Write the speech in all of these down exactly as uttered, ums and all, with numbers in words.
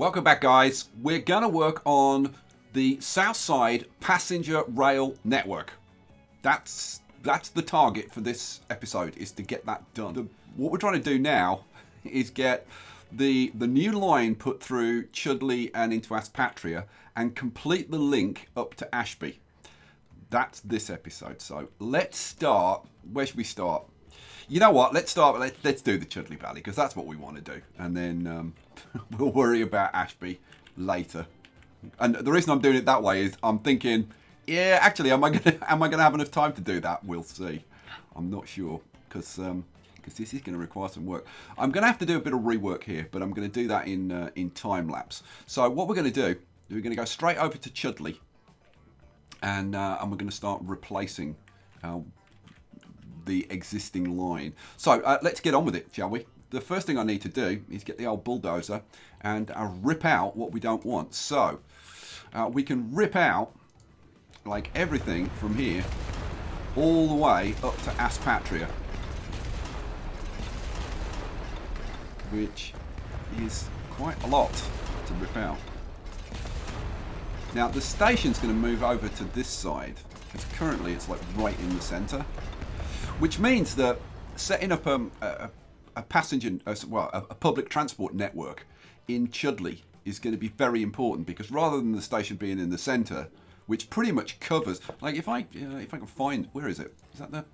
Welcome back, guys. We're going to work on the Southside Passenger Rail Network. That's that's the target for this episode, is to get that done. The, what we're trying to do now is get the, the new line put through Chudleigh and into Aspatria and complete the link up to Ashby. That's this episode. So let's start. Where should we start? You know what? Let's start. Let's, let's do the Chudleigh Valley, because that's what we want to do. And then um, we'll worry about Ashby later. And the reason I'm doing it that way is I'm thinking, yeah, actually, am I gonna am I gonna have enough time to do that? We'll see. I'm not sure, because um, because this is gonna require some work. I'm gonna have to do a bit of rework here, but I'm gonna do that in uh, in time lapse. So what we're gonna do is we're gonna go straight over to Chudleigh, and uh, and we're gonna start replacing our the existing line. So uh, let's get on with it, shall we? The first thing I need to do is get the old bulldozer and uh, rip out what we don't want. So uh, we can rip out like everything from here all the way up to Aspatria, which is quite a lot to rip out. Now the station's going to move over to this side, because currently it's like right in the center. Which means that setting up um, a, a passenger, uh, well, a, a public transport network in Chudleigh is going to be very important, because rather than the station being in the centre, which pretty much covers, like if I uh, if I can find, where is it? Is that the?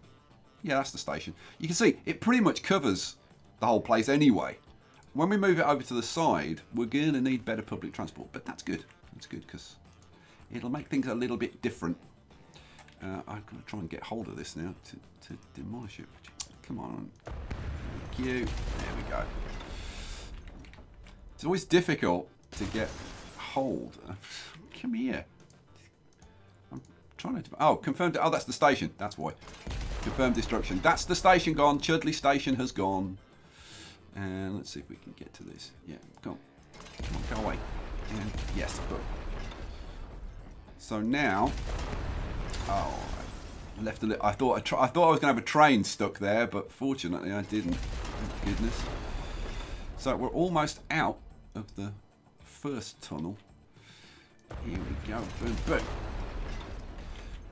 Yeah, that's the station. You can see it pretty much covers the whole place anyway. When we move it over to the side, we're going to need better public transport, but that's good. That's good, because it'll make things a little bit different. Uh, I'm going to try and get hold of this now to, to demolish it. Come on. Thank you. There we go. It's always difficult to get hold. Come here. I'm trying to... Oh, confirmed... Oh, that's the station. That's why. Confirmed destruction. That's the station gone. Chudleigh Station has gone. And let's see if we can get to this. Yeah, go on. Come on, go away. And yes, boom. So now... Oh, I left a little. I thought I, tr I thought I was going to have a train stuck there, but fortunately I didn't. Thank goodness. So we're almost out of the first tunnel. Here we go. Boom, boom.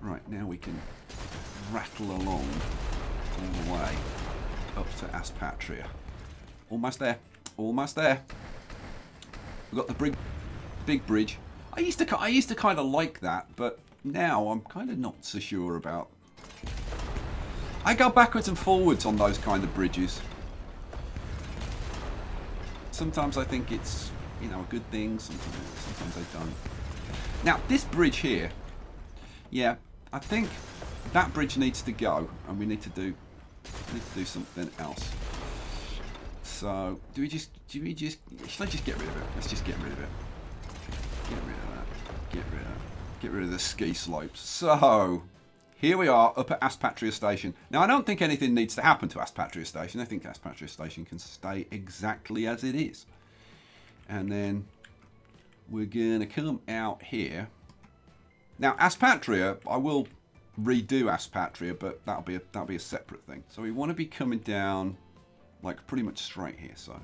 Right, now we can rattle along all the way up to Aspatria. Almost there. Almost there. We've got the big, big bridge. I used to, I used to kind of like that, but. Now, I'm kind of not so sure about. I go backwards and forwards on those kind of bridges. Sometimes I think it's, you know, a good thing. Sometimes, sometimes I don't. Now, this bridge here, yeah, I think that bridge needs to go, and we need to do need to do something else. So, do we just do we just should I just get rid of it? Let's just get rid of it. Get rid of that. Get rid of that. Get rid of the ski slopes. So here we are up at Aspatria Station. Now I don't think anything needs to happen to Aspatria Station. I think Aspatria Station can stay exactly as it is. And then we're gonna come out here. Now Aspatria, I will redo Aspatria, but that'll be a, that'll be a separate thing. So we want to be coming down like pretty much straight here. So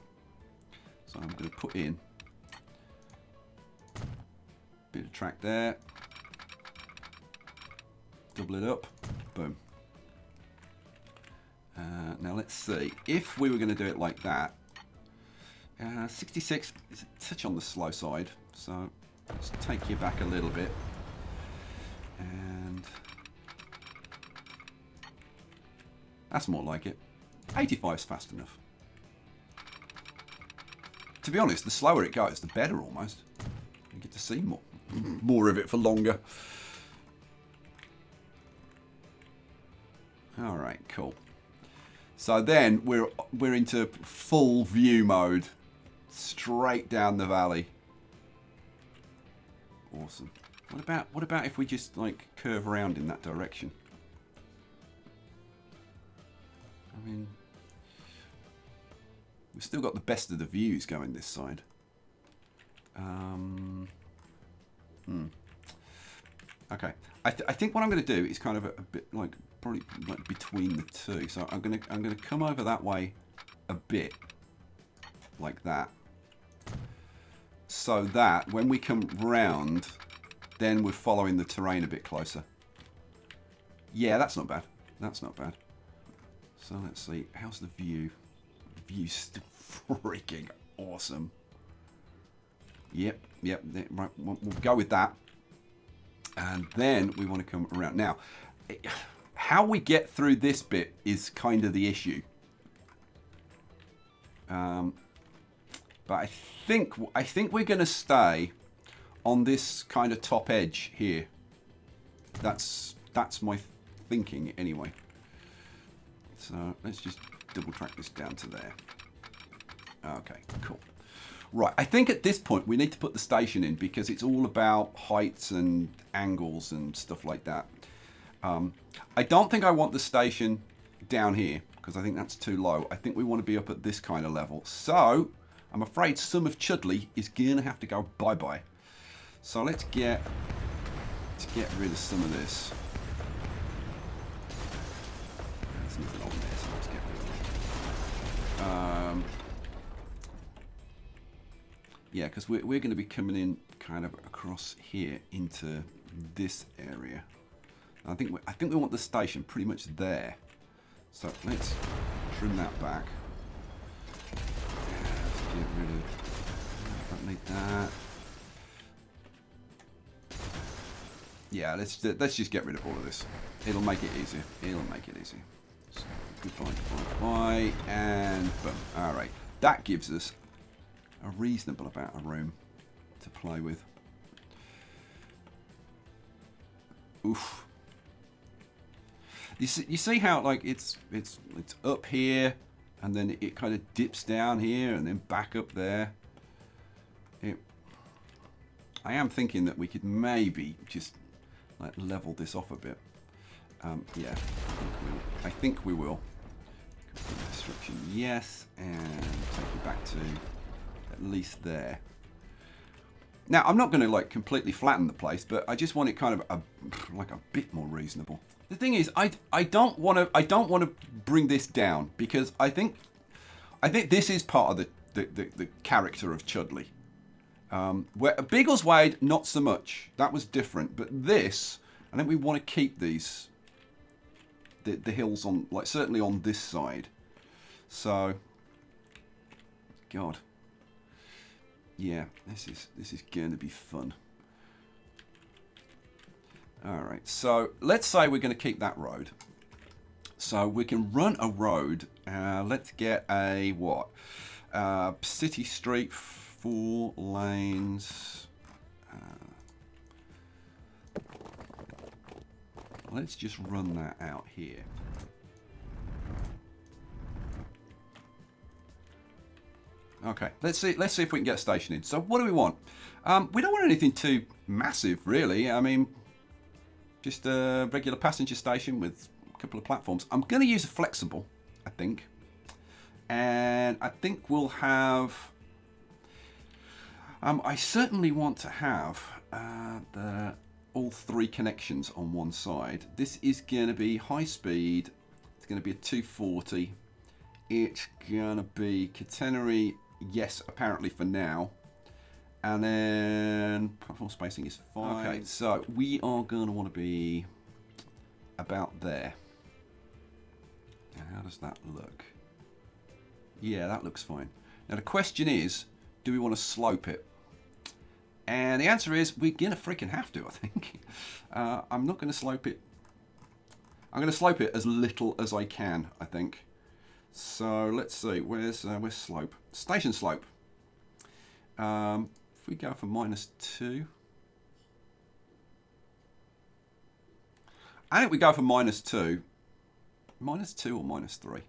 so I'm gonna put in a bit of track there. Double it up, boom. Uh, now let's see, if we were going to do it like that, uh, sixty-six is a touch on the slow side, so let's take you back a little bit. And that's more like it. eighty-five is fast enough. To be honest, the slower it goes, the better almost. You get to see more, more of it for longer. All right, cool. So then we're we're into full view mode, straight down the valley. Awesome. What about what about if we just like curve around in that direction? I mean, we've still got the best of the views going this side. Um. Hmm. Okay. I th I think what I'm going to do is kind of a, a bit like. Probably like between the two, so I'm gonna I'm gonna come over that way a bit, like that. so that when we come round, then we're following the terrain a bit closer. Yeah, that's not bad. That's not bad. So let's see. How's the view? The view's still freaking awesome. Yep, yep. Right, we'll, we'll go with that. And then we want to come around. Now, it, how we get through this bit is kind of the issue. Um, but I think I think we're going to stay on this kind of top edge here. That's that's my thinking anyway. So let's just double track this down to there. Okay, cool. Right, I think at this point we need to put the station in because it's all about heights and angles and stuff like that. Um, I don't think I want the station down here because I think that's too low. I think we want to be up at this kind of level. So I'm afraid some of Chudleigh is going to have to go bye-bye. So let's get, let's get rid of some of this. There's nothing on there, so let's get rid of it. Um, Yeah, because we're, we're going to be coming in kind of across here into this area. I think we, I think we want the station pretty much there. So let's trim that back. Let's get rid of. I don't need that. Yeah, let's let's just get rid of all of this. It'll make it easier. It'll make it easier. So goodbye, goodbye, goodbye, and boom. All right, that gives us a reasonable amount of room to play with. Oof. You see, you see how like it's it's it's up here, and then it kind of dips down here, and then back up there. It. I am thinking that we could maybe just like level this off a bit. Um, yeah, I think we will. Complete destruction, yes, and take you back to. At least there. Now I'm not going to like completely flatten the place, but I just want it kind of a, like a bit more reasonable. The thing is, I I don't want to I don't want to bring this down because I think I think this is part of the the, the, the character of Chudleigh. Um, where Biggleswade, not so much. That was different, but this I think we want to keep these the the hills on like certainly on this side. So, God. Yeah, this is this is going to be fun. All right, so let's say we're going to keep that road. So we can run a road. Uh, let's get a what? Uh, city street, four lanes. Uh, let's just run that out here. Okay, let's see. Let's see if we can get a station in. So, what do we want? Um, we don't want anything too massive, really. I mean, just a regular passenger station with a couple of platforms. I'm going to use a flexible, I think, and I think we'll have. Um, I certainly want to have uh, the all three connections on one side. This is going to be high speed. It's going to be a two forty. It's going to be catenary. Yes, apparently for now. And then platform spacing is fine. Okay, so we are going to want to be about there. Now, how does that look? Yeah, that looks fine. Now, the question is, do we want to slope it? And the answer is, we're going to freaking have to, I think. Uh, I'm not going to slope it. I'm going to slope it as little as I can, I think. So let's see, where's, uh, where's slope? Station slope. Um, if we go for minus two. I think we go for minus two. Minus two or minus three?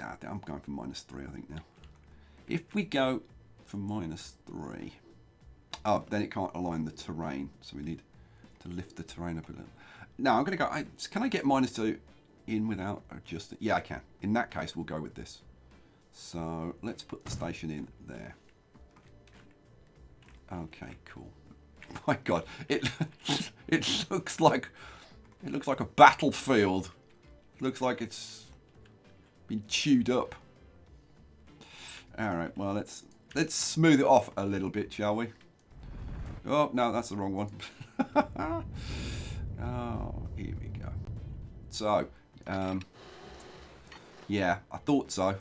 Nah, I'm going for minus three, I think now. If we go for minus three, oh, then it can't align the terrain. So we need to lift the terrain up a little. No, I'm gonna go, I, can I get minus two? In without adjusting, yeah, I can. In that case, we'll go with this. So let's put the station in there. Okay, cool. My God, it it looks like it looks like a battlefield. It looks like it's been chewed up. All right, well let's let's smooth it off a little bit, shall we? Oh, no, that's the wrong one. Oh, here we go. So, um, yeah, I thought so.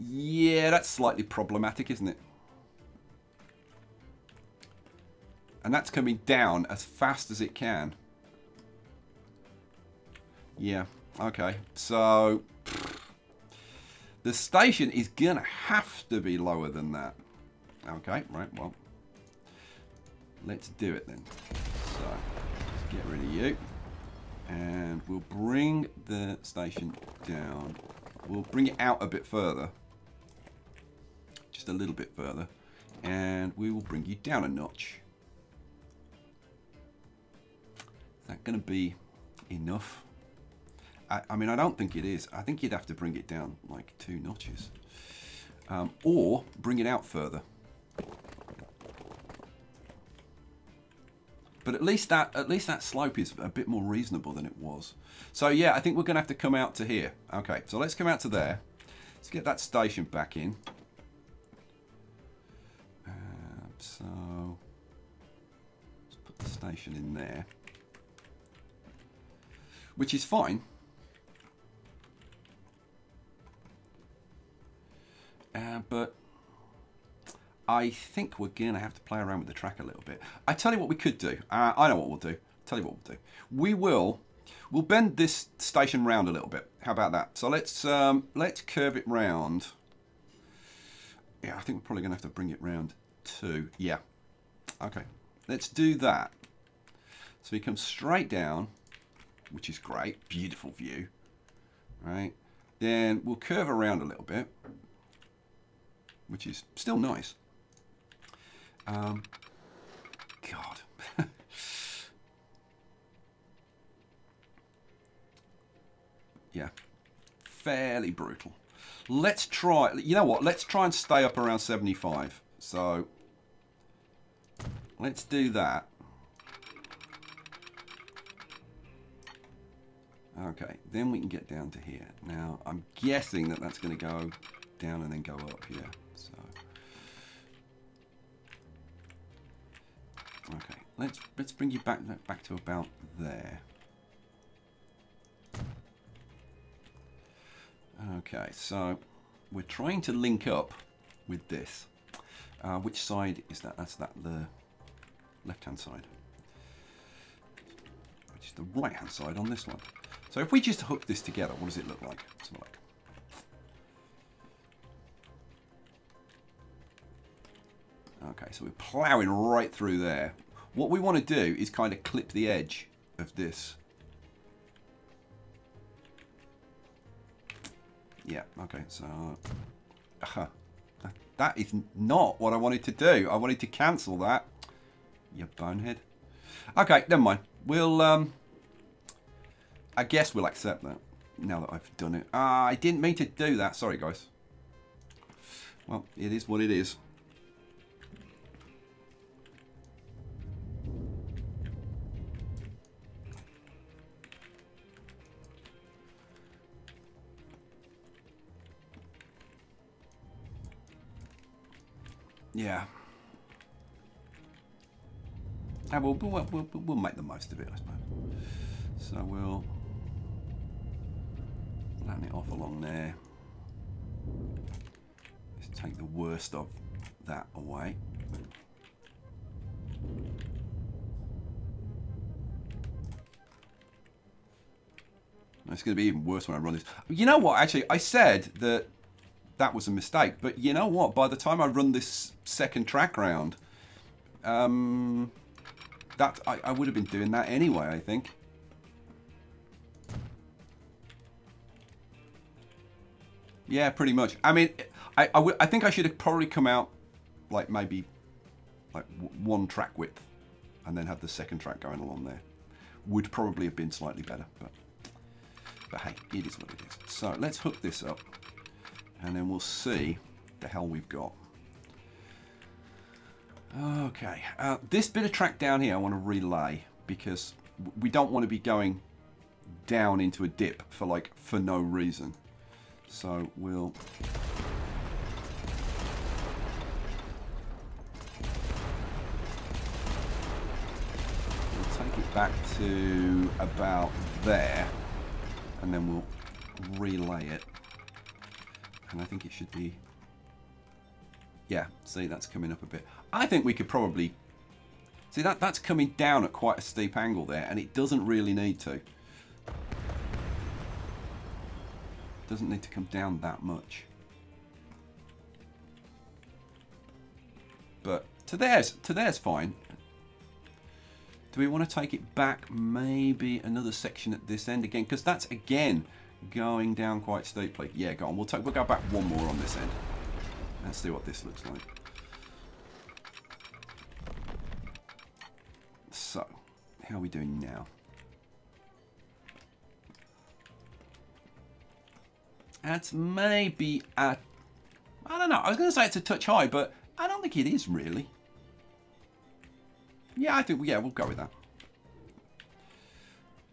Yeah, that's slightly problematic, isn't it? And that's coming down as fast as it can. Yeah, okay. So, the station is going to have to be lower than that. Okay, right, well, let's do it then. So, let's get rid of you. And we'll bring the station down. We'll bring it out a bit further. Just a little bit further. And we will bring you down a notch. Is that going to be enough? I, I mean, I don't think it is. I think you'd have to bring it down like two notches. Um, or bring it out further. But at least that at least that slope is a bit more reasonable than it was. So yeah, I think we're going to have to come out to here. Okay, so let's come out to there. Let's get that station back in. Uh, so let's put the station in there, which is fine. Uh, but I think we're going to have to play around with the track a little bit. I tell you what we could do. Uh, I know what we'll do. Tell you what we'll do. We will, we'll bend this station round a little bit. How about that? So let's um, let's curve it round. Yeah, I think we're probably going to have to bring it round too. Yeah. Okay. Let's do that. So we come straight down, which is great. Beautiful view. Right. Then we'll curve around a little bit, which is still nice. Um, God. Yeah, fairly brutal. Let's try, you know what, let's try and stay up around seventy-five. So, let's do that. Okay, then we can get down to here. Now, I'm guessing that that's going to go down and then go up here. So, okay, let's let's bring you back back to about there. Okay, so we're trying to link up with this. Uh, which side is that? That's that the left-hand side, which is the right-hand side on this one. So if we just hook this together, what does it look like? Something like. Okay, so we're ploughing right through there. What we want to do is kind of clip the edge of this. Yeah, okay, so... Uh, that is not what I wanted to do. I wanted to cancel that. You bonehead. Okay, never mind. We'll, um... I guess we'll accept that now that I've done it. Uh, I didn't mean to do that. Sorry, guys. Well, it is what it is. Yeah. And we'll, we'll, we'll, we'll make the most of it, I suppose. So we'll land it off along there. Let's take the worst of that away. It's going to be even worse when I run this. You know what, actually, I said that that was a mistake, but you know what? By the time I run this second track round, um, that I, I would have been doing that anyway, I think. Yeah, pretty much. I mean, I, I, I think I should have probably come out like maybe like w one track width, and then have the second track going along there. Would probably have been slightly better, but but hey, it is what it is. So let's hook this up. And then we'll see the hell we've got. Okay, uh, this bit of track down here I want to relay because we don't want to be going down into a dip for like for no reason. So we'll back to about there, and then we'll relay it. And I think it should be... yeah, see, that's coming up a bit. I think we could probably... see, that that's coming down at quite a steep angle there, and it doesn't really need to. It doesn't need to come down that much. But to there's, to there's fine. Do we want to take it back maybe another section at this end again? Because that's, again, going down quite steeply. Yeah, go on. We'll, take, we'll go back one more on this end. Let's see what this looks like. So, how are we doing now? That's maybe a... I don't know. I was going to say it's a touch high, but I don't think it is really. Yeah, I think, yeah, we'll go with that.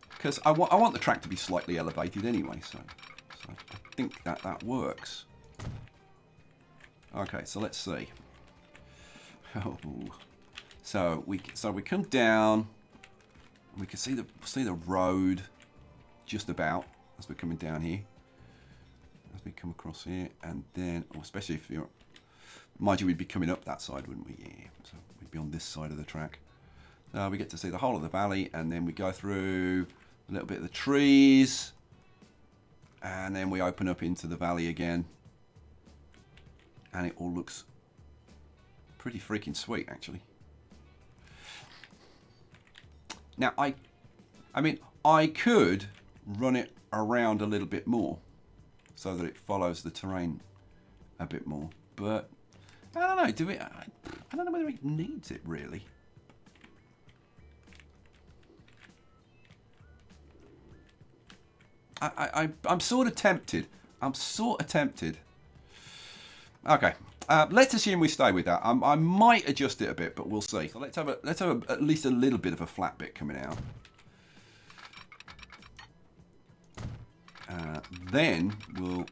Because I, wa I want the track to be slightly elevated anyway, so, so I think that that works. Okay, so let's see. Oh, so we so we come down. We can see the see the road just about as we're coming down here. As we come across here, and then, oh, especially if you're, mind you, we'd be coming up that side, wouldn't we? Yeah, so we'd be on this side of the track. Uh, we get to see the whole of the valley, and then we go through a little bit of the trees, and then we open up into the valley again, and it all looks pretty freaking sweet, actually. Now, I, I mean, I could run it around a little bit more, so that it follows the terrain a bit more, but I don't know. Do we? I, I don't know whether it needs it really. I, I, I'm sort of tempted. I'm sort of tempted. Okay, uh, let's assume we stay with that. I'm, I might adjust it a bit, but we'll see. So let's have a, let's have a, at least a little bit of a flat bit coming out. Uh, then we'll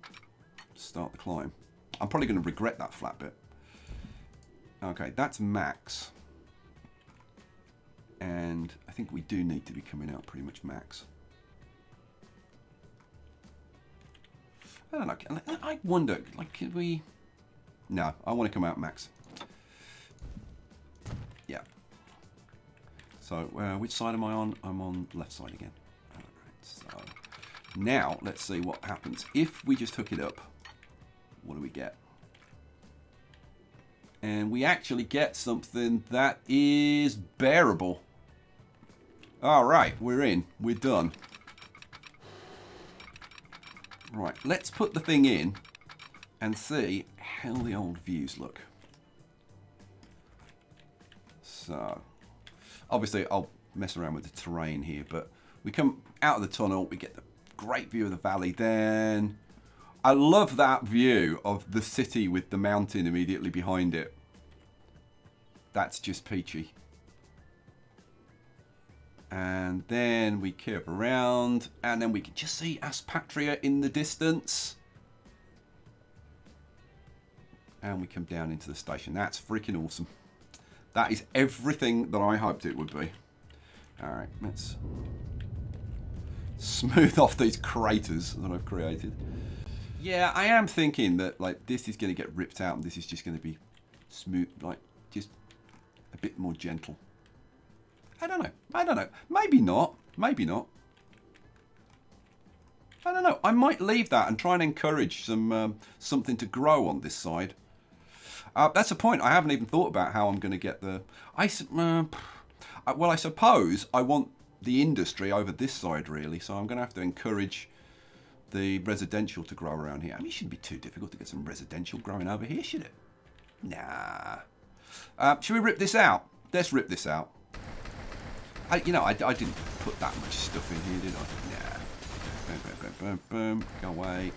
start the climb. I'm probably going to regret that flat bit. Okay, that's max, and I think we do need to be coming out pretty much max. I don't know. I wonder, like, could we? No, I want to come out max. Yeah. So, uh, which side am I on? I'm on left side again. All right. So now let's see what happens if we just hook it up. What do we get? And we actually get something that is bearable. All right, we're in. We're done. Right, let's put the thing in and see how the old views look. So, obviously I'll mess around with the terrain here, but we come out of the tunnel, we get the great view of the valley then. I love that view of the city with the mountain immediately behind it. That's just peachy. And then we curve around, and then we can just see Aspatria in the distance. And we come down into the station. That's freaking awesome. That is everything that I hoped it would be. All right, let's smooth off these craters that I've created. Yeah, I am thinking that, like, this is going to get ripped out, and this is just going to be smooth, like, just a bit more gentle. I don't know. I don't know. Maybe not. Maybe not. I don't know. I might leave that and try and encourage some um, something to grow on this side. Uh, that's a point. I haven't even thought about how I'm going to get the... I, uh, well, I suppose I want the industry over this side, really. So I'm going to have to encourage the residential to grow around here. I mean, it shouldn't be too difficult to get some residential growing over here, should it? Nah. Uh, should we rip this out? Let's rip this out. I, you know, I, I didn't put that much stuff in here, did I? Nah. Boom, boom, boom, boom, boom. Go away.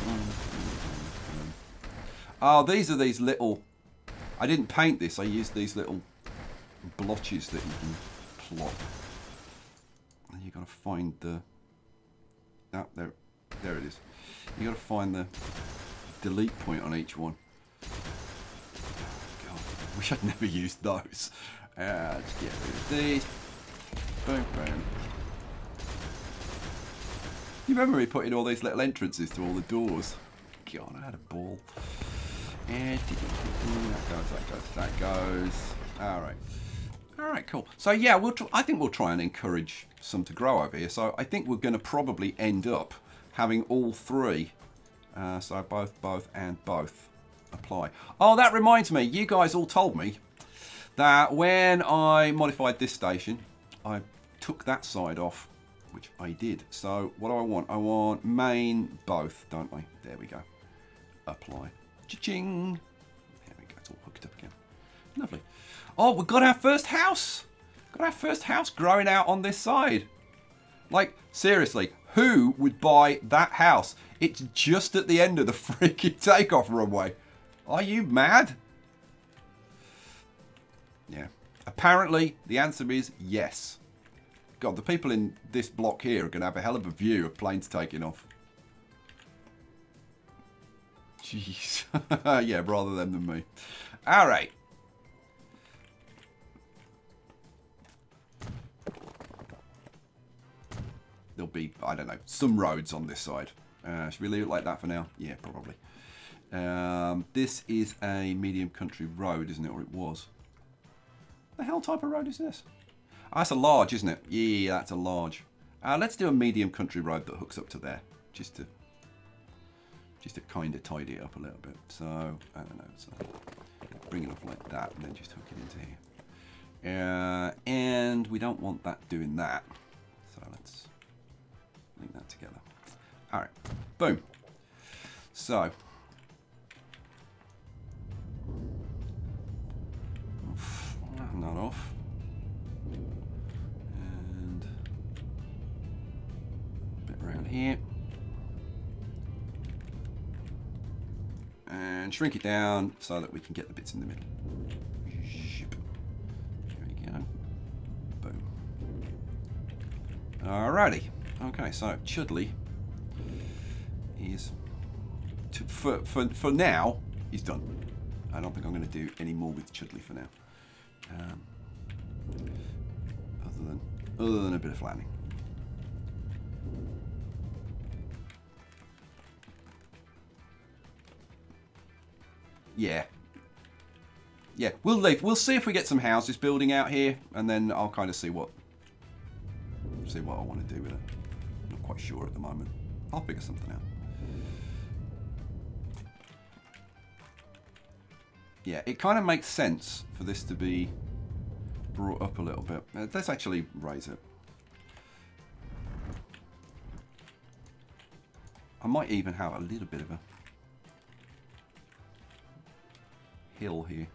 Boom, boom, boom, boom. Oh, these are these little... I didn't paint this. I used these little blotches that you can plop. And you got to find the... Oh, there, there it is. You got to find the delete point on each one. Wish I'd never used those. Uh, let's get rid of these. Boom, boom. You remember me putting all these little entrances to all the doors? God, I had a ball. And that goes, that goes, that goes. All right. All right, cool. So yeah, we'll. Tr I think we'll try and encourage some to grow over here. So I think we're going to probably end up having all three. Uh, so both, both, and both apply. Oh, that reminds me. You guys all told me that when I modified this station, I took that side off, which I did. So what do I want? I want main both, don't I? There we go. Apply. Cha-ching. There we go. It's all hooked up again. Lovely. Oh, we've got our first house. Got our first house growing out on this side. Like, seriously, who would buy that house? It's just at the end of the freaking takeoff runway. Are you mad? Yeah. Apparently, the answer is yes. God, the people in this block here are going to have a hell of a view of planes taking off. Jeez. Yeah, rather them than me. All right. There'll be, I don't know, some roads on this side. Uh, should we leave it like that for now? Yeah, probably. Um, this is a medium country road, isn't it? Or it was. What the hell type of road is this? Oh, that's a large, isn't it? Yeah, that's a large. Uh, let's do a medium country road that hooks up to there. Just to just to kind of tidy it up a little bit. So, I don't know. So bring it up like that and then just hook it into here. Uh, and we don't want that doing that. So let's... link that together. All right, boom. So, oof, not off. And a bit around here. And shrink it down so that we can get the bits in the middle. There we go. Boom. Alrighty. Okay, so Chudleigh is, to, for, for, for now, he's done. I don't think I'm going to do any more with Chudleigh for now. Um, other than other than a bit of flattening. Yeah. Yeah, we'll leave. We'll see if we get some houses building out here, and then I'll kind of see what, see what I want to do with it. Quite sure at the moment. I'll figure something out. Yeah, it kind of makes sense for this to be brought up a little bit. Uh, let's actually raise it. I might even have a little bit of a hill here.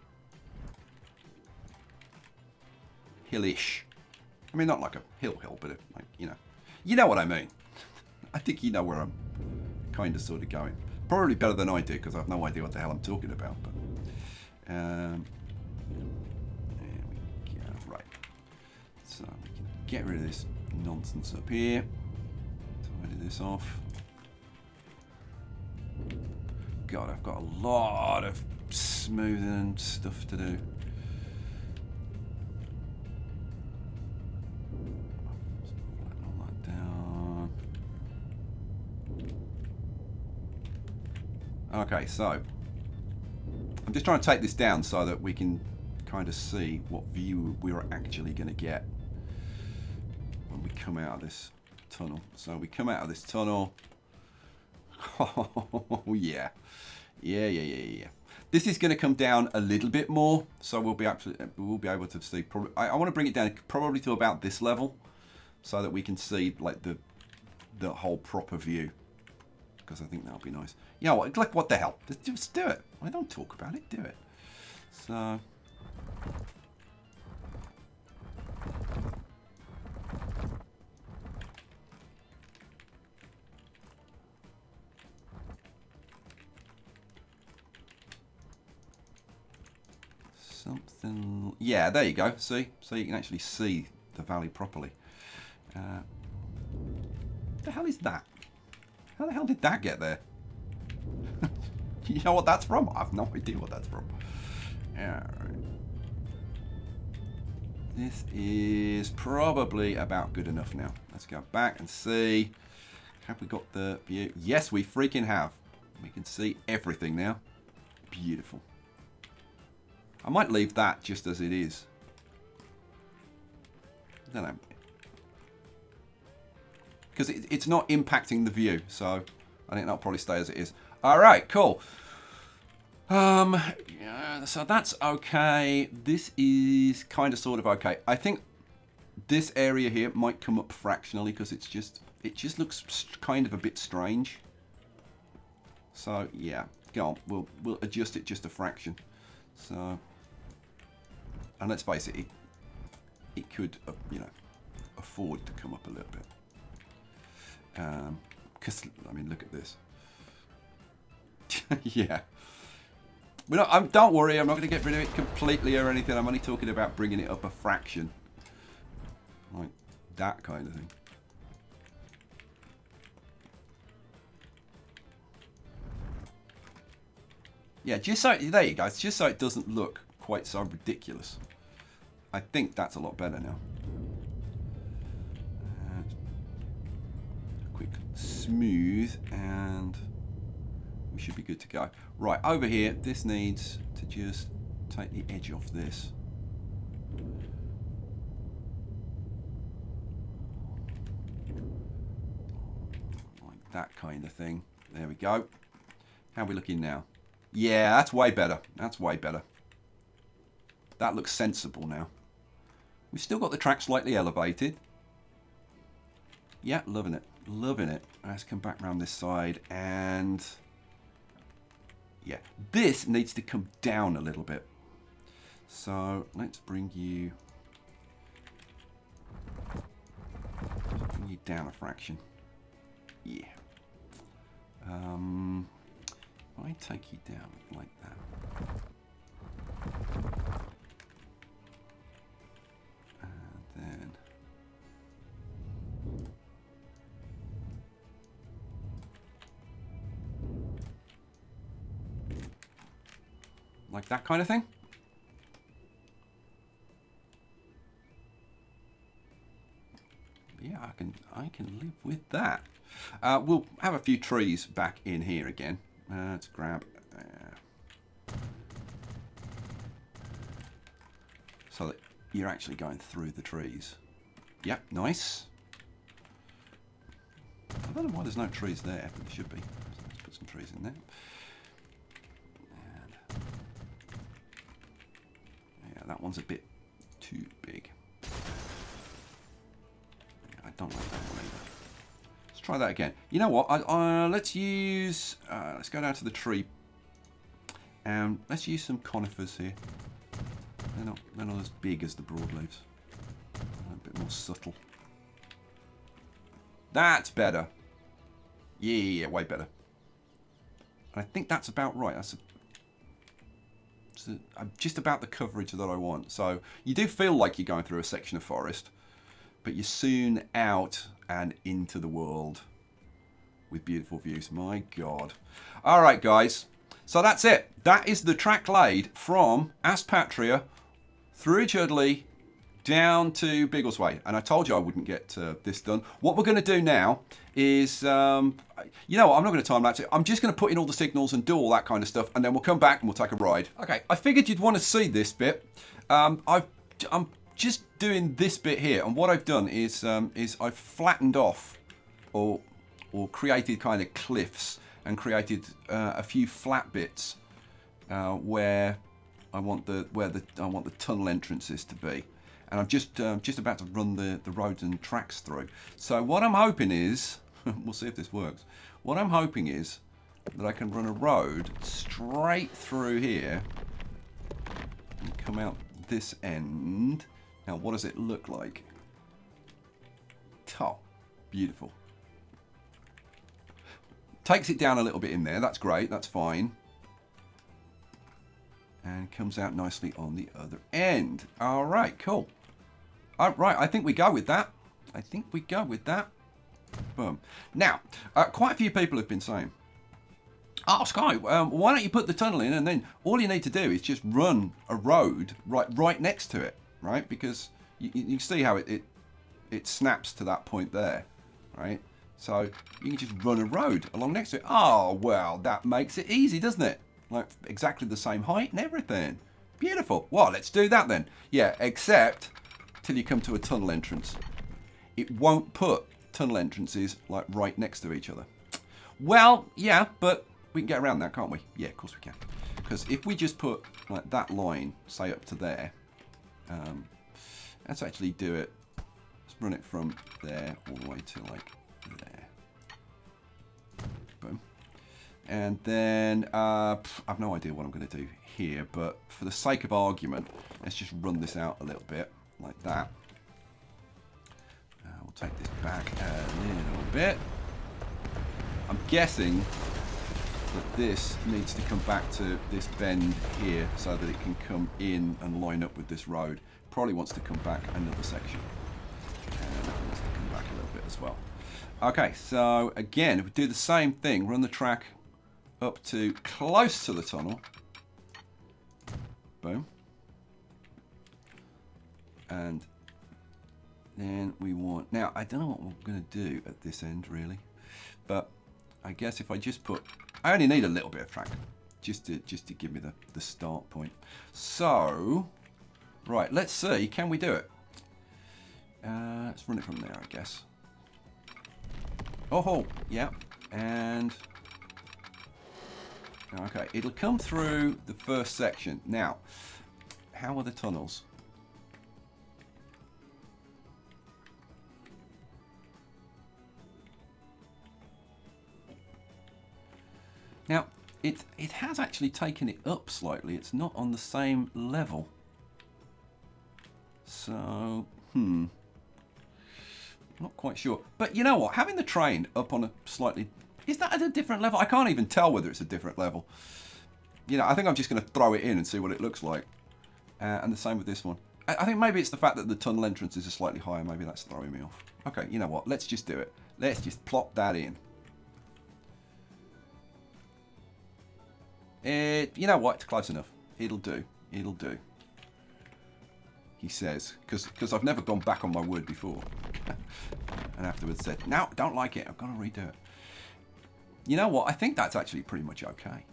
Hillish. I mean, not like a hill hill, but it, like, you know. You know what I mean. I think you know where I'm kind of sort of going. Probably better than I do, because I have no idea what the hell I'm talking about. But, um, there we go. Right. So we can get rid of this nonsense up here. Tidy this off. God, I've got a lot of smoothing stuff to do. Okay, so I'm just trying to take this down so that we can kind of see what view we're actually going to get when we come out of this tunnel. So we come out of this tunnel. Oh, yeah. Yeah, yeah, yeah, yeah. This is going to come down a little bit more, so we'll be, absolutely, we'll be able to see... Probably, I, I want to bring it down probably to about this level so that we can see like the the whole proper view. Because I think that'll be nice. You know what? Like, what the hell? Just, just do it. I don't talk about it. Do it. So. Something. Yeah, there you go. See? So you can actually see the valley properly. Uh, what the hell is that? How the hell did that get there? You know what that's from? I have no idea what that's from. Yeah, right. This is probably about good enough now. Let's go back and see. Have we got the view? Yes, we freaking have. We can see everything now. Beautiful. I might leave that just as it is. I don't know. Because it, it's not impacting the view, so I think that'll probably stay as it is. All right, cool. Um, yeah, so that's okay. This is kind of sort of okay. I think this area here might come up fractionally because it's just, it just looks kind of a bit strange. So yeah, go on. We'll, we'll adjust it just a fraction. So, and let's face it, it, it could, uh, you know, afford to come up a little bit. Um, cause I mean, look at this. Yeah. We're not, I'm, don't worry, I'm not going to get rid of it completely or anything. I'm only talking about bringing it up a fraction. Like that kind of thing. Yeah, just so, there you go. It's just so it doesn't look quite so ridiculous. I think that's a lot better now. And a quick smooth and we should be good to go. Right, over here, this needs to just take the edge off this. Like that kind of thing. There we go. How are we looking now? Yeah, that's way better. That's way better. That looks sensible now. We've still got the track slightly elevated. Yeah, loving it. Loving it. Let's come back around this side and... yeah, this needs to come down a little bit. So let's bring you... let's bring you down a fraction. Yeah. Um... I take you down like that. And then... like that kind of thing? Yeah, I can, I can live with that. Uh, we'll have a few trees back in here again. Uh, let's grab. Uh, so that you're actually going through the trees. Yep, nice. I don't know why there's no trees there, but there should be. So let's put some trees in there. And yeah, that one's a bit too big. Yeah, I don't like that one either. Try that again. You know what? I, I, let's use. Uh, let's go down to the tree. And um, let's use some conifers here. They're not. They're not as big as the broadleaves. A bit more subtle. That's better. Yeah, yeah, yeah, way better. And I think that's about right. That's. A, it's a, I'm just about the coverage that I want. So you do feel like you're going through a section of forest, but you're soon out and into the world with beautiful views. My God. All right, guys. So that's it. That is the track laid from Aspatria through Chudleigh down to Biggleswade. And I told you I wouldn't get uh, this done. What we're going to do now is, um, you know what? I'm not going to time lapse it. I'm just going to put in all the signals and do all that kind of stuff. And then we'll come back and we'll take a ride. Okay. I figured you'd want to see this bit. Um, I've, I'm just doing this bit here, and what I've done is um, is I've flattened off or or created kind of cliffs and created uh, a few flat bits uh, where I want the where the I want the tunnel entrances to be, and I'm just uh, just about to run the the roads and tracks through. So what I'm hoping is we'll see if this works. What I'm hoping is that I can run a road straight through here and come out this end. Now, what does it look like? Oh, beautiful. Takes it down a little bit in there. That's great. That's fine. And comes out nicely on the other end. All right, cool. All right, I think we go with that. I think we go with that. Boom. Now, uh, quite a few people have been saying, oh, Sky, um, why don't you put the tunnel in and then all you need to do is just run a road right, right next to it. Right, because you, you can see how it, it it snaps to that point there, right? So you can just run a road along next to it. Oh, well, that makes it easy, doesn't it? Like exactly the same height and everything. Beautiful. Well, let's do that then. Yeah, except till you come to a tunnel entrance. It won't put tunnel entrances like right next to each other. Well, yeah, but we can get around that, can't we? Yeah, of course we can. Because if we just put like that line, say up to there, um, let's actually do it. Let's run it from there all the way to like there. Boom. And then uh, pff, I've no idea what I'm going to do here, but for the sake of argument, let's just run this out a little bit like that. Uh, we'll take this back a little bit. I'm guessing that this needs to come back to this bend here so that it can come in and line up with this road. Probably wants to come back another section. And that wants to come back a little bit as well. Okay, so again, if we do the same thing, run the track up to close to the tunnel. Boom. And then we want... Now, I don't know what we're going to do at this end, really. But I guess if I just put... I only need a little bit of track, just to just to give me the, the start point. So, right, let's see. Can we do it? Uh, let's run it from there, I guess. Oh, yeah. And... Okay, it'll come through the first section. Now, how are the tunnels? Now, it, it has actually taken it up slightly. It's not on the same level. So, hmm. Not quite sure. But you know what? Having the train up on a slightly... Is that at a different level? I can't even tell whether it's a different level. You know, I think I'm just going to throw it in and see what it looks like. Uh, and the same with this one. I, I think maybe it's the fact that the tunnel entrances are slightly higher. Maybe that's throwing me off. Okay, you know what? Let's just do it. Let's just plop that in. It, you know what? It's close enough. It'll do. It'll do. He says, because because I've never gone back on my word before. And afterwards said, no, don't like it. I've got to redo it. You know what? I think that's actually pretty much okay.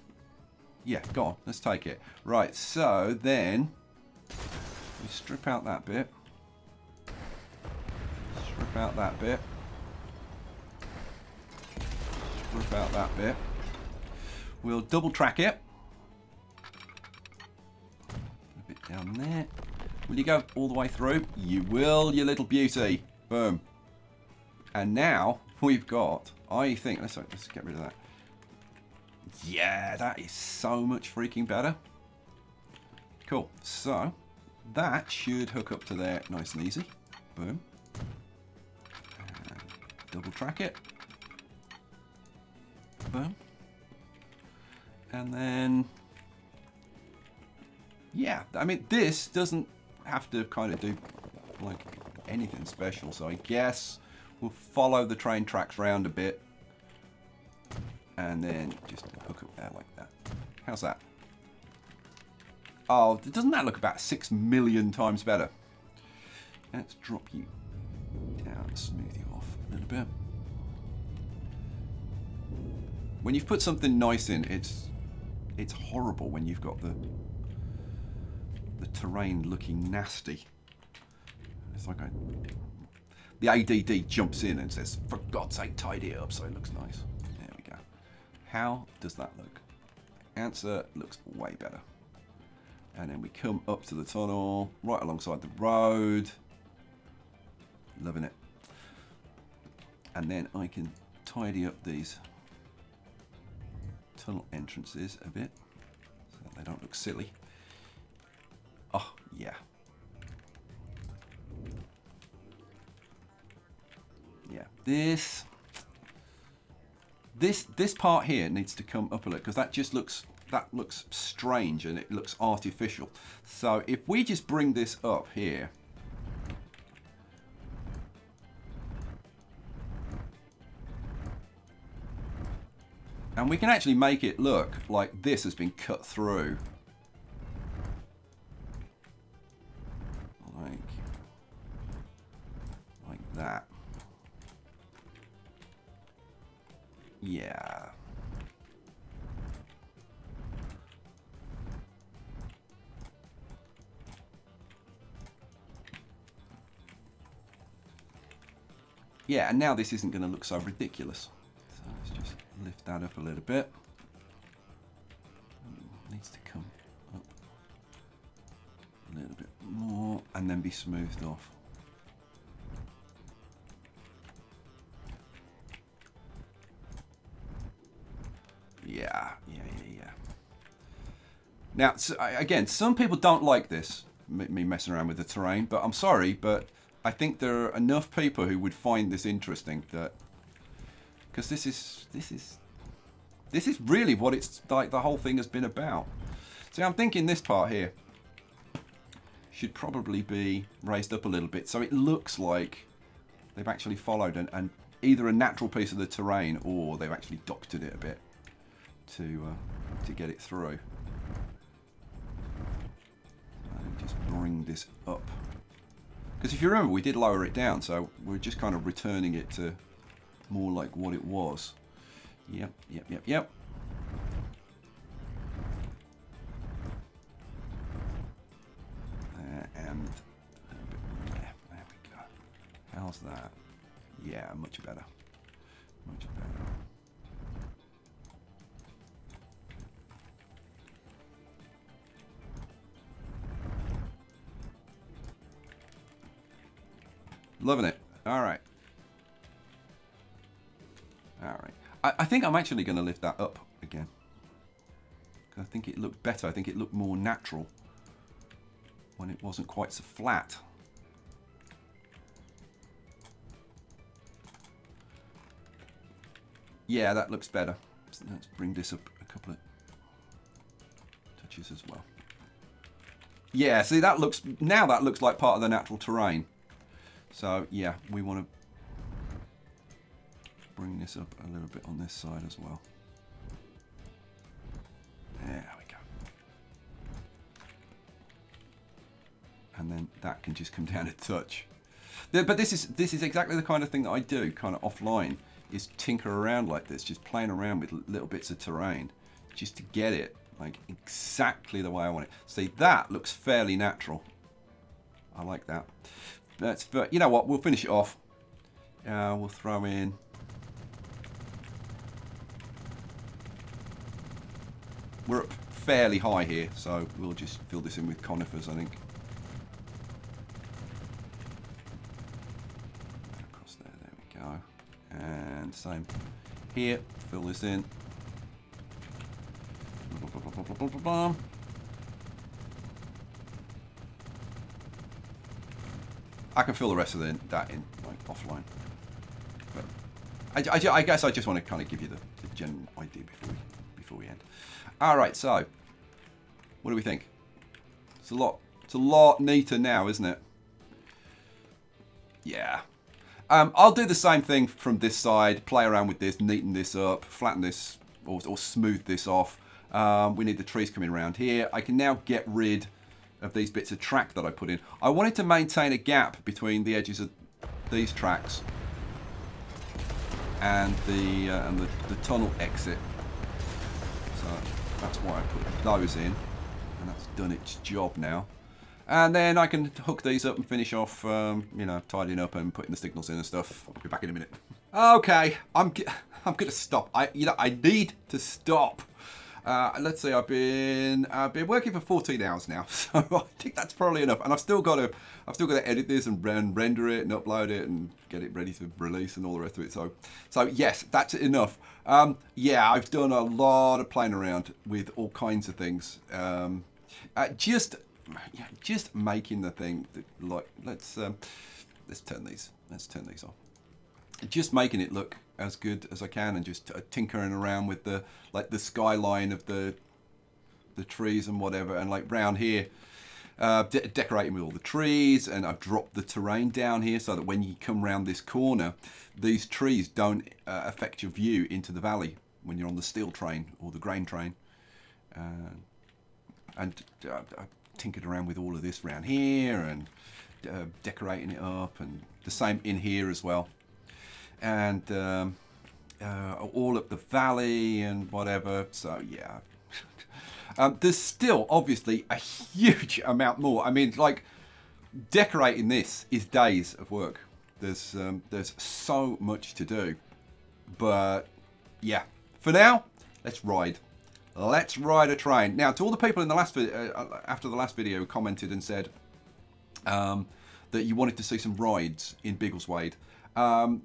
Yeah, go on. Let's take it. Right, so then we strip out that bit. Strip out that bit. Strip out that bit. We'll double track it. A bit down there. Will you go all the way through? You will, you little beauty. Boom. And now we've got, I think, let's, let's get rid of that. Yeah, that is so much freaking better. Cool. So that should hook up to there nice and easy. Boom. And double track it. Boom. And then, yeah, I mean, this doesn't have to kind of do like anything special. So I guess we'll follow the train tracks round a bit and then just hook up there like that. How's that? Oh, doesn't that look about six million times better? Let's drop you down, smooth you off a little bit. When you've put something nice in, it's it's horrible when you've got the the terrain looking nasty. It's like I, the A D D jumps in and says, for God's sake, tidy it up so it looks nice. There we go. How does that look? Answer looks way better. And then we come up to the tunnel, right alongside the road. Loving it. And then I can tidy up these tunnel entrances a bit so that they don't look silly. Oh, yeah. Yeah, this, this, this part here needs to come up a little because that just looks, that looks strange and it looks artificial. So if we just bring this up here, and we can actually make it look like this has been cut through. Like Yeah. Yeah, and now this isn't going to look so ridiculous. So let's just lift that up a little bit. It needs to come up a little bit more and then be smoothed off. Yeah, yeah, yeah, yeah. Now, so, again, some people don't like this, me messing around with the terrain, but I'm sorry, but I think there are enough people who would find this interesting that, because this is this is this is really what it's like. The whole thing has been about. So I'm thinking this part here should probably be raised up a little bit, so it looks like they've actually followed an, an either a natural piece of the terrain or they've actually doctored it a bit to uh, to get it through. And just bring this up. Because if you remember, we did lower it down, so we're just kind of returning it to more like what it was. Yep, yep, yep, yep. Uh, and a bit more there. There we go. How's that? Yeah, much better. Much better. Loving it. All right. All right. I, I think I'm actually going to lift that up again. I think it looked better. I think it looked more natural when it wasn't quite so flat. Yeah, that looks better. So let's bring this up a couple of touches as well. Yeah, see, that looks, now that looks like part of the natural terrain. So yeah, we want to bring this up a little bit on this side as well. There we go. And then that can just come down a touch. But this is this is exactly the kind of thing that I do, kind of offline, is tinker around like this, just playing around with little bits of terrain, just to get it like exactly the way I want it. See, that looks fairly natural. I like that. That's, but you know what, we'll finish it off. Uh, we'll throw in we're up fairly high here, so we'll just fill this in with conifers, I think. Across there, there we go. And same here, fill this in. Blah, blah, blah, blah, blah, blah, blah, blah. I can fill the rest of the, that in like offline. But I, I, I guess I just want to kind of give you the, the general idea before we, before we end. All right, so what do we think? It's a lot. It's a lot neater now, isn't it? Yeah. Um, I'll do the same thing from this side. Play around with this, neaten this up, flatten this, or, or smooth this off. Um, we need the trees coming around here. I can now get rid of these bits of track that I put in. I wanted to maintain a gap between the edges of these tracks and the uh, and the, the tunnel exit. So that's why I put those in, and that's done its job now. And then I can hook these up and finish off, um, you know, tidying up and putting the signals in and stuff. I'll be back in a minute. Okay, I'm I'm gonna stop. I you know I need to stop. Uh, let's see, I've been I've been working for fourteen hours now, so I think that's probably enough. And I've still got to I've still got to edit this and render it and upload it and get it ready to release and all the rest of it. So, so yes, that's enough. Um, yeah, I've done a lot of playing around with all kinds of things. Um, uh, just just making the thing that, like let's um, let's turn these let's turn these off. Just making it look as good as I can, and just tinkering around with the like the skyline of the the trees and whatever, and like round here uh, de decorating with all the trees. And I've dropped the terrain down here so that when you come round this corner, these trees don't uh, affect your view into the valley when you're on the steel train or the grain train. Uh, and uh, I've tinkered around with all of this round here, and uh, decorating it up, and the same in here as well. And um, uh, all up the valley and whatever. So yeah, um, there's still obviously a huge amount more. I mean, like, decorating this is days of work. There's um, there's so much to do, but yeah, for now, let's ride. Let's ride a train. Now, to all the people in the last video, uh, after the last video, commented and said um, that you wanted to see some rides in Biggleswade. Um,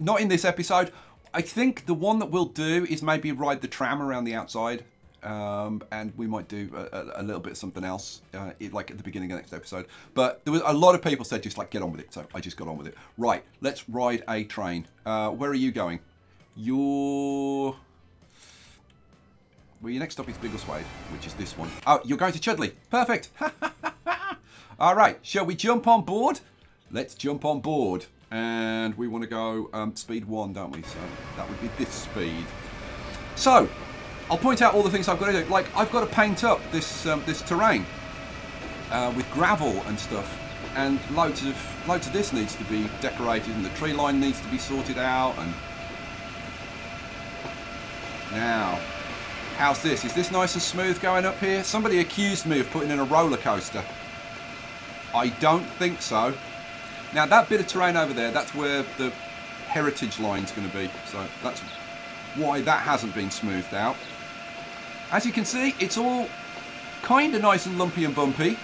not in this episode. I think the one that we'll do is maybe ride the tram around the outside, um, and we might do a, a little bit of something else, uh, like at the beginning of the next episode. But there was a lot of people said just like get on with it, so I just got on with it. Right, let's ride a train. Uh, where are you going? You're... Well, your next stop is Biggleswade, which is this one. Oh, you're going to Chudleigh. Perfect. All right, shall we jump on board? Let's jump on board. And we want to go um, speed one, don't we? So that would be this speed. So, I'll point out all the things I've got to do. Like, I've got to paint up this um, this terrain uh, with gravel and stuff. And loads of, loads of this needs to be decorated, and the tree line needs to be sorted out. And now... How's this? Is this nice and smooth going up here? Somebody accused me of putting in a roller coaster. I don't think so. Now that bit of terrain over there, that's where the heritage line's going to be. So that's why that hasn't been smoothed out. As you can see, it's all kind of nice and lumpy and bumpy.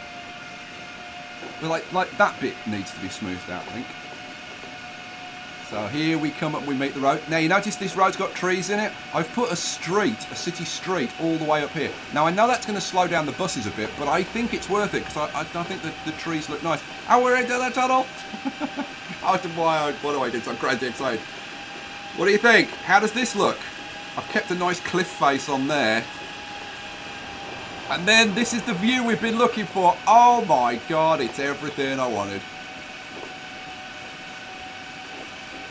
But like, like that bit needs to be smoothed out, I think. So here we come up and we meet the road. Now you notice this road's got trees in it. I've put a street, a city street, all the way up here. Now I know that's going to slow down the buses a bit, but I think it's worth it because I, I, I think that the trees look nice. Oh, we're into the tunnel! Why, what do I do? I'm crazy excited. What do you think? How does this look? I've kept a nice cliff face on there. And then this is the view we've been looking for. Oh my God, it's everything I wanted.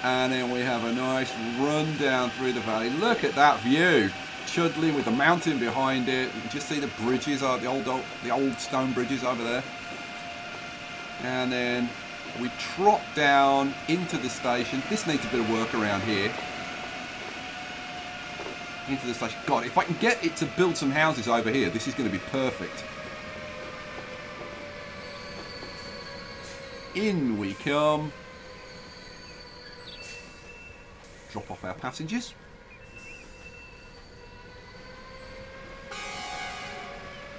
And then we have a nice run down through the valley. Look at that view. Chudleigh with the mountain behind it. You can just see the bridges, the old, old, the old stone bridges over there. And then we trot down into the station. This needs a bit of work around here. Into the station. God, if I can get it to build some houses over here, this is going to be perfect. In we come. Drop off our passengers.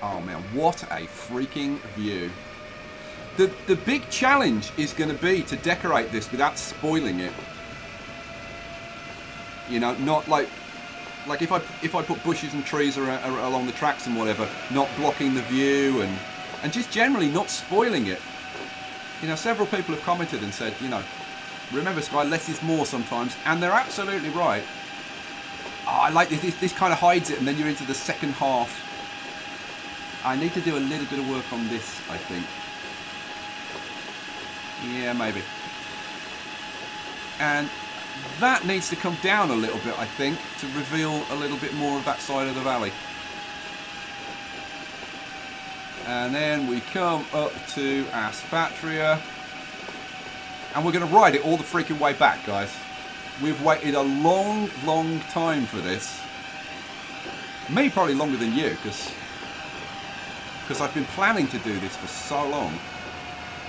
Oh man, what a freaking view. The, the big challenge is going to be to decorate this without spoiling it. You know, not like, like if I, if I put bushes and trees around, around, along the tracks and whatever, not blocking the view and, and just generally not spoiling it. You know, several people have commented and said, you know, remember, Sky, less is more sometimes, and they're absolutely right. Oh, I like this. this, this kind of hides it, and then you're into the second half. I need to do a little bit of work on this, I think. Yeah, maybe. And that needs to come down a little bit, I think, to reveal a little bit more of that side of the valley. And then we come up to Aspatria. And we're going to ride it all the freaking way back, guys. We've waited a long, long time for this. Me, probably longer than you, because because I've been planning to do this for so long.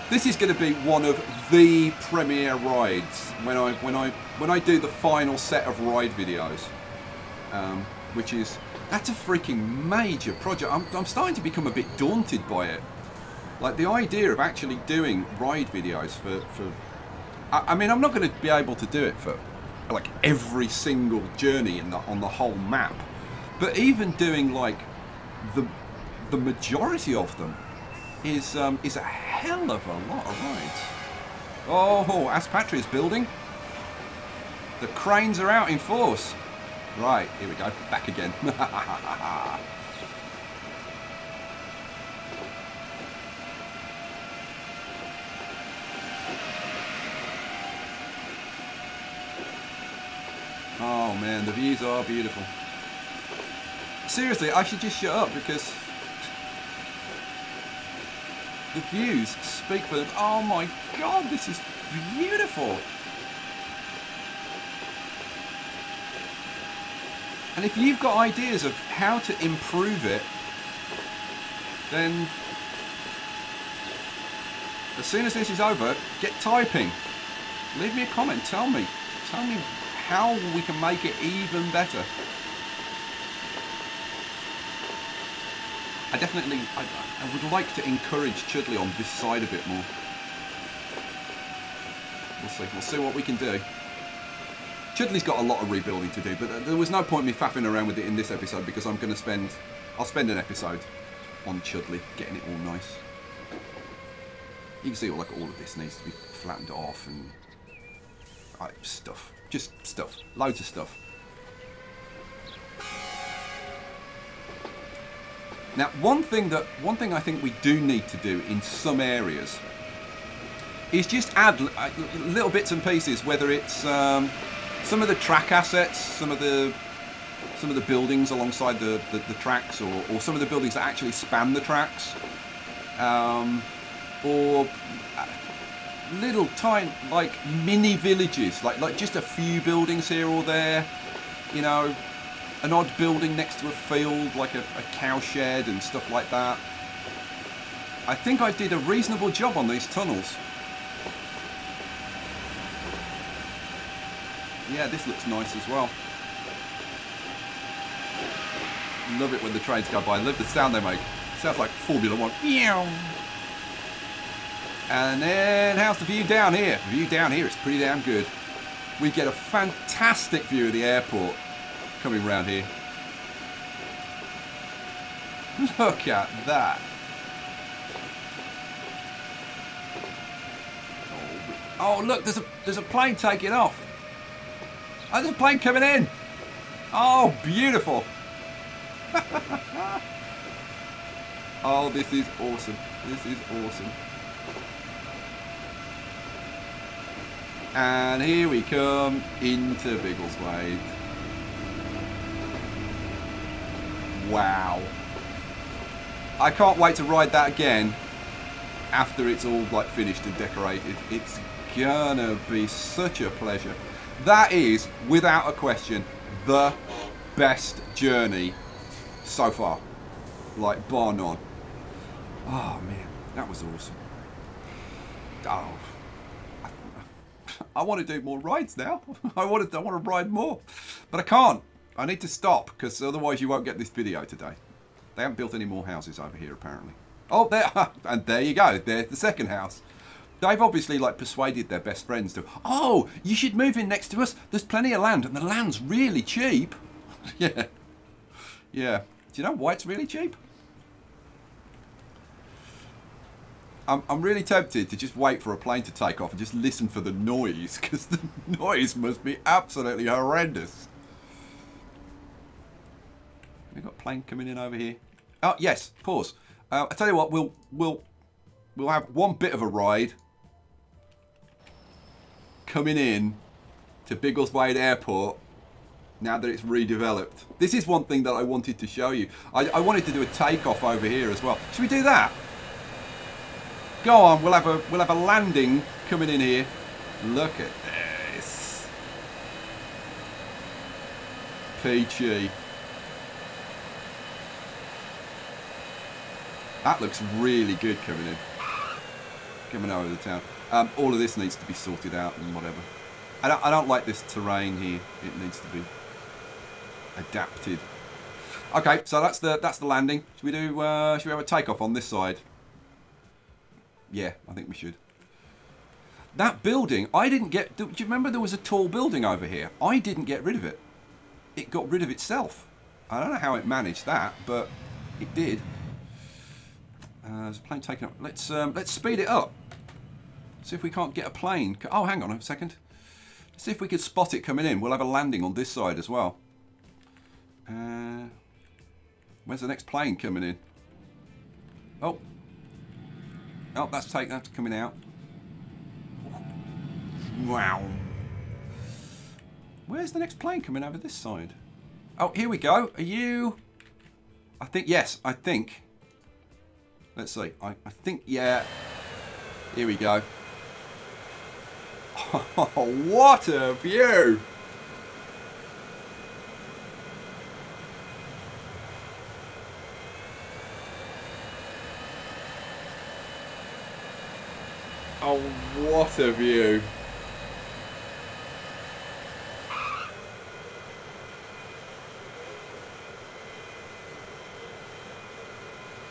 This is going to be one of the premier rides when I when I when I do the final set of ride videos, um, which is that's a freaking major project. I'm I'm starting to become a bit daunted by it. Like the idea of actually doing ride videos for for. I mean, I'm not going to be able to do it for like every single journey in the, on the whole map, but even doing like the the majority of them is um, is a hell of a lot of rides. Oh, Aspatria's building. The cranes are out in force. Right, here we go, back again. Oh man, the views are beautiful. Seriously, I should just shut up because the views speak for them. Oh my God, this is beautiful. And if you've got ideas of how to improve it, then as soon as this is over, get typing. Leave me a comment, tell me. Tell me how we can make it even better. I definitely, I, I would like to encourage Chudleigh on this side a bit more. We'll see, we'll see what we can do. Chudleigh's got a lot of rebuilding to do, but there was no point in me faffing around with it in this episode because I'm going to spend, I'll spend an episode on Chudleigh, getting it all nice. You can see like all of this needs to be flattened off and right, stuff, just stuff, loads of stuff. Now, one thing that, one thing I think we do need to do in some areas is just add little bits and pieces. Whether it's um, some of the track assets, some of the some of the buildings alongside the the, the tracks, or, or some of the buildings that actually span the tracks, um, or little tiny like mini villages, like like just a few buildings here or there, you know. An odd building next to a field, like a, a cow shed and stuff like that. I think I did a reasonable job on these tunnels. Yeah, this looks nice as well. Love it when the trains go by. I love the sound they make. Sounds like Formula One. And then how's the view down here? The view down here is pretty damn good. We get a fantastic view of the airport. Coming round here. Look at that. Oh, look, there's a there's a plane taking off. Oh, there's a plane coming in. Oh, beautiful. Oh, this is awesome. This is awesome. And here we come into Biggleswade. Wow. I can't wait to ride that again after it's all like finished and decorated. It's gonna be such a pleasure. That is, without a question, the best journey so far. Like, bar none. Oh man, that was awesome. Oh, I want to do more rides now. I want to, I want to ride more, but I can't. I need to stop, because otherwise you won't get this video today. They haven't built any more houses over here, apparently. Oh, there, and there you go. There's the second house. They've obviously, like, persuaded their best friends to, oh, you should move in next to us. There's plenty of land, and the land's really cheap. Yeah. Yeah. Do you know why it's really cheap? I'm, I'm really tempted to just wait for a plane to take off and just listen for the noise, because the noise must be absolutely horrendous. We've got a plane coming in over here. Oh yes, pause. Uh, I tell you what, we'll we'll we'll have one bit of a ride coming in to Biggleswade Airport now that it's redeveloped. This is one thing that I wanted to show you. I, I wanted to do a takeoff over here as well. Should we do that? Go on, we'll have a we'll have a landing coming in here. Look at this, peachy. That looks really good coming in. Coming over the town. Um, all of this needs to be sorted out and whatever. I don't, I don't like this terrain here. It needs to be adapted. Okay, so that's the that's the landing. Should we do? Uh, should we have a takeoff on this side? Yeah, I think we should. That building, I didn't get. Do you remember there was a tall building over here? I didn't get rid of it. It got rid of itself. I don't know how it managed that, but it did. Uh, there's a plane taking up. Let's um, let's speed it up. See if we can't get a plane. Oh, hang on a second. Let's see if we can spot it coming in. We'll have a landing on this side as well. Uh, where's the next plane coming in? Oh, oh, that's take that's coming out. Wow. Where's the next plane coming over this side? Oh, here we go. Are you? I think yes. I think. Let's see. I, I think, yeah. Here we go. Oh, what a view! Oh, what a view.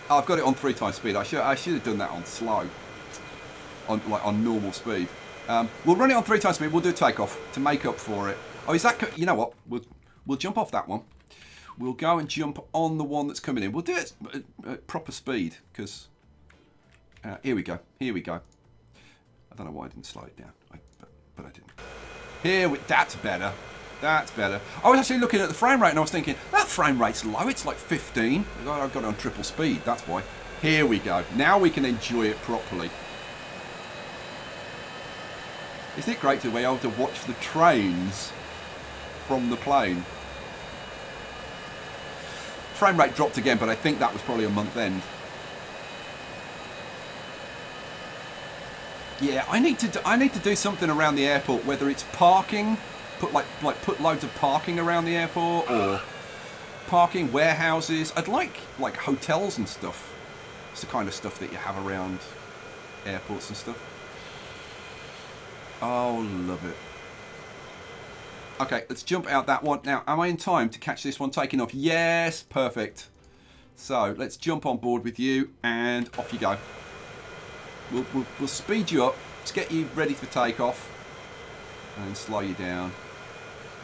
Oh, I've got it on three times speed. I should I should have done that on slow, on like on normal speed. Um, we'll run it on three times speed. We'll do a takeoff to make up for it. Oh, is that? You know what? We'll we'll jump off that one. We'll go and jump on the one that's coming in. We'll do it at, at proper speed because uh, here we go. Here we go. I don't know why I didn't slow it down, I, but, but I didn't. Here we. That's better. That's better. I was actually looking at the frame rate and I was thinking, that frame rate's low, it's like fifteen. I've got it on triple speed, that's why. Here we go. Now we can enjoy it properly. Isn't it great to be able to watch the trains from the plane? Frame rate dropped again, but I think that was probably a month end. Yeah, I need to do, I need to do something around the airport, whether it's parking, Put like like put loads of parking around the airport, or parking warehouses. I'd like like hotels and stuff. It's the kind of stuff that you have around airports and stuff. Oh, love it. Okay, let's jump out that one now. Am I in time to catch this one taking off? Yes, perfect. So let's jump on board with you and off you go. We'll we'll, we'll speed you up. Let's get you ready for takeoff and slow you down.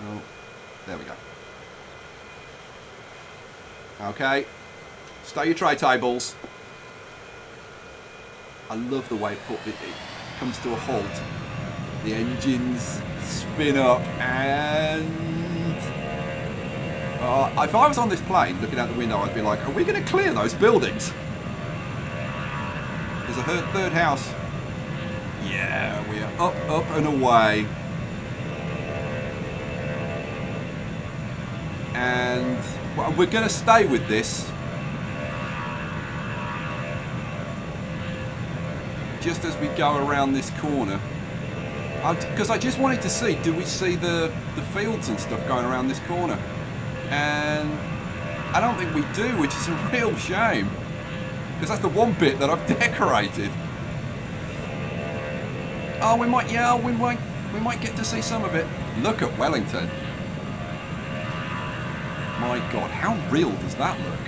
Oh, there we go. Okay, stay your tray tables. I love the way it, put, it, it comes to a halt. The engines spin up and... Uh, if I was on this plane looking out the window, I'd be like, are we going to clear those buildings? There's a third house. Yeah, we are up, up and away. And well, we're going to stay with this, just as we go around this corner, because I, I just wanted to see, do we see the, the fields and stuff going around this corner? And I don't think we do, which is a real shame, because that's the one bit that I've decorated. Oh, we might, yeah, we might, we might get to see some of it. Look at Wellington. My God, how real does that look?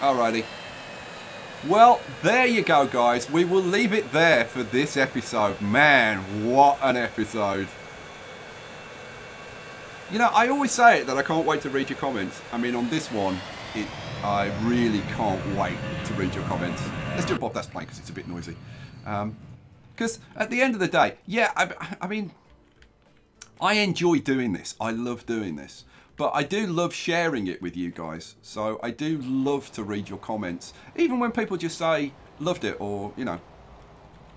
Alrighty. Well, there you go, guys. We will leave it there for this episode. Man, what an episode. You know, I always say it that I can't wait to read your comments. I mean, on this one, it, I really can't wait to read your comments. Let's jump off that plane because it's a bit noisy. Um, Because at the end of the day, yeah, I, I mean, I enjoy doing this. I love doing this. But I do love sharing it with you guys. So I do love to read your comments. Even when people just say, loved it, or, you know,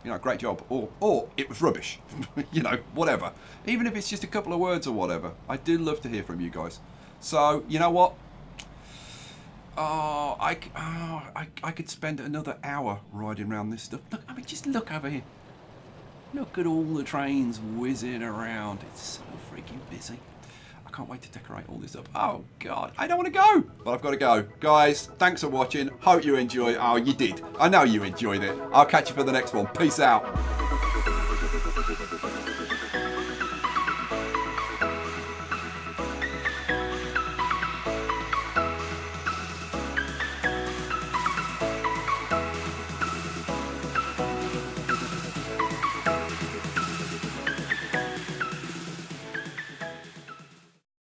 you know, great job, or, or it was rubbish, you know, whatever. Even if it's just a couple of words or whatever, I do love to hear from you guys. So, you know what? Oh, I, oh I, I could spend another hour riding around this stuff. Look, I mean, just look over here. Look at all the trains whizzing around. It's so freaking busy. I can't wait to decorate all this up. Oh, God. I don't want to go. But I've got to go. Guys, thanks for watching. Hope you enjoyed. Oh, you did. I know you enjoyed it. I'll catch you for the next one. Peace out.